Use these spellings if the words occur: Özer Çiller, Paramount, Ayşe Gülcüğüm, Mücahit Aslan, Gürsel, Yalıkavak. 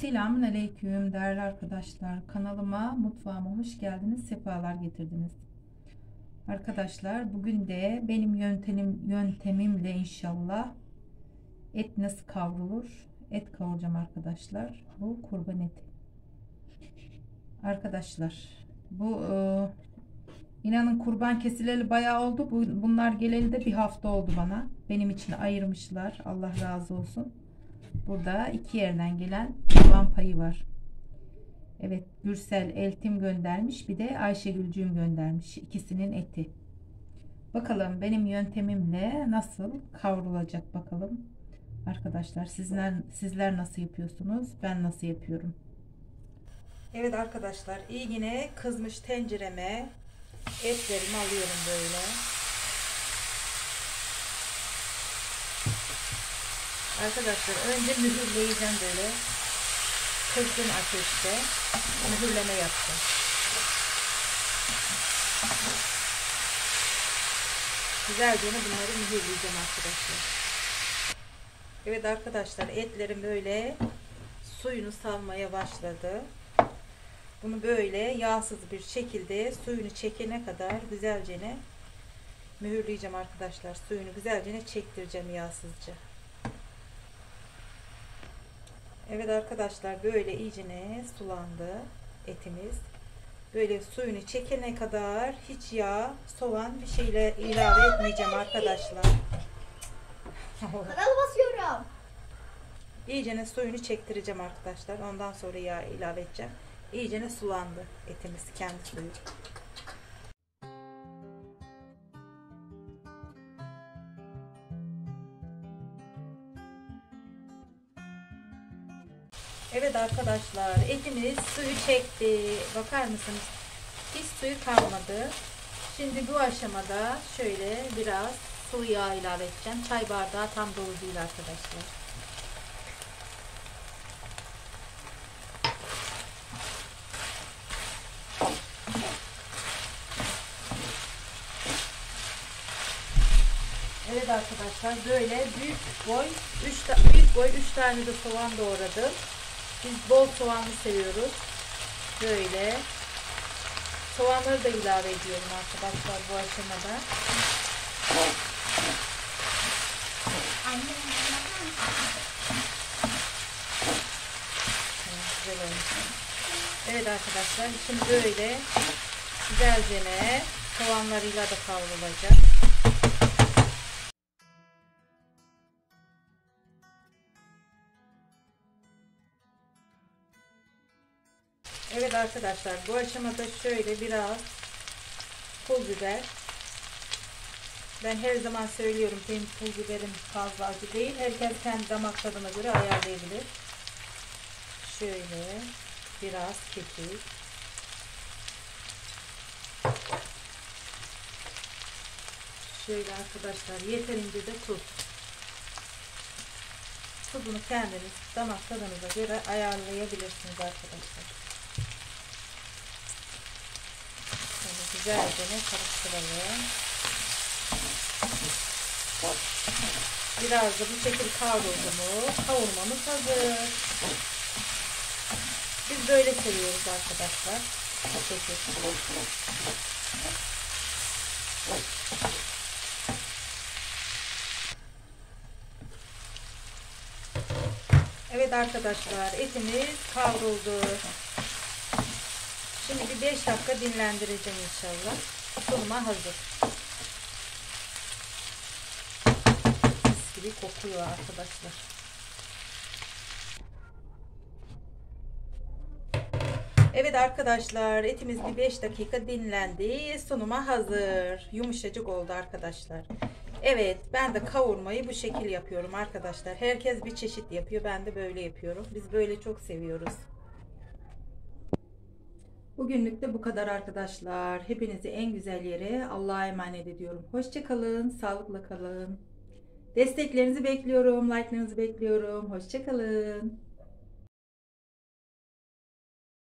Selamünaleyküm değerli arkadaşlar, kanalıma, mutfağıma hoş geldiniz, sefalar getirdiniz. Arkadaşlar, bugün de benim yöntemimle inşallah et nasıl kavrulur, et kavuracağım arkadaşlar. Bu kurban eti. Arkadaşlar, bu inanın kurban kesileli bayağı oldu. Bunlar geleli de bir hafta oldu bana. Benim için ayırmışlar. Allah razı olsun. Burada iki yerden gelen kurban payı var. Evet, Gürsel eltim göndermiş, bir de Ayşe Gülcüğüm göndermiş. İkisinin eti. Bakalım benim yöntemimle nasıl kavrulacak bakalım. Arkadaşlar, sizler nasıl yapıyorsunuz? Ben nasıl yapıyorum? Evet arkadaşlar, yine kızmış tencereme etlerimi alıyorum böyle. Arkadaşlar, önce mühürleyeceğim böyle. Kızgın ateşte mühürleme yapacağım. Güzelce bunları mühürleyeceğim arkadaşlar. Evet arkadaşlar, etlerim böyle suyunu salmaya başladı. Bunu böyle yağsız bir şekilde suyunu çekene kadar güzelce mühürleyeceğim arkadaşlar. Suyunu güzelce çektireceğim yağsızca. Evet arkadaşlar, böyle iyicene sulandı etimiz. Böyle suyunu çekene kadar hiç yağ, soğan bir şeyle ilave etmeyeceğim arkadaşlar. Kanal basıyorum. İyicene suyunu çektireceğim arkadaşlar. Ondan sonra yağ ilave edeceğim. İyicene sulandı etimiz, kendi suyu. Evet arkadaşlar, etimiz suyu çekti. Bakar mısınız? Hiç suyu kalmadı. Şimdi bu aşamada şöyle biraz su yağı ilave edeceğim. Çay bardağı tam dolu değil arkadaşlar. Evet arkadaşlar, böyle büyük boy 3 tane de soğan doğradım. Biz bol soğanlı seviyoruz. Böyle soğanları da ilave ediyorum arkadaşlar bu aşamada. Evet arkadaşlar, şimdi böyle güzelce soğanlarıyla da kavrulacak. Evet arkadaşlar, bu aşamada şöyle biraz pul biber. Ben her zaman söylüyorum, benim pul biberim fazla acı değil. Herkes kendi damak tadına göre ayarlayabilir. Şöyle biraz kekik. Şöyle arkadaşlar, yeterince de tuz. Tuzunu kendiniz damak tadınıza göre ayarlayabilirsiniz arkadaşlar. Güzelce karıştıralım. Biraz da bu şekilde kavurmamız hazır. Biz böyle seviyoruz arkadaşlar. Evet arkadaşlar, etimiz kavruldu. Şimdi bir 5 dakika dinlendireceğim inşallah. Sunuma hazır. Mis gibi kokuyor arkadaşlar. Evet arkadaşlar, etimiz bir 5 dakika dinlendi. Sunuma hazır. Yumuşacık oldu arkadaşlar. Evet, ben de kavurmayı bu şekil yapıyorum arkadaşlar. Herkes bir çeşit yapıyor. Ben de böyle yapıyorum. Biz böyle çok seviyoruz. Bugünlük de bu kadar arkadaşlar. Hepinizi en güzel yere Allah'a emanet ediyorum. Hoşça kalın, sağlıkla kalın. Desteklerinizi bekliyorum, like'larınızı bekliyorum. Hoşça kalın.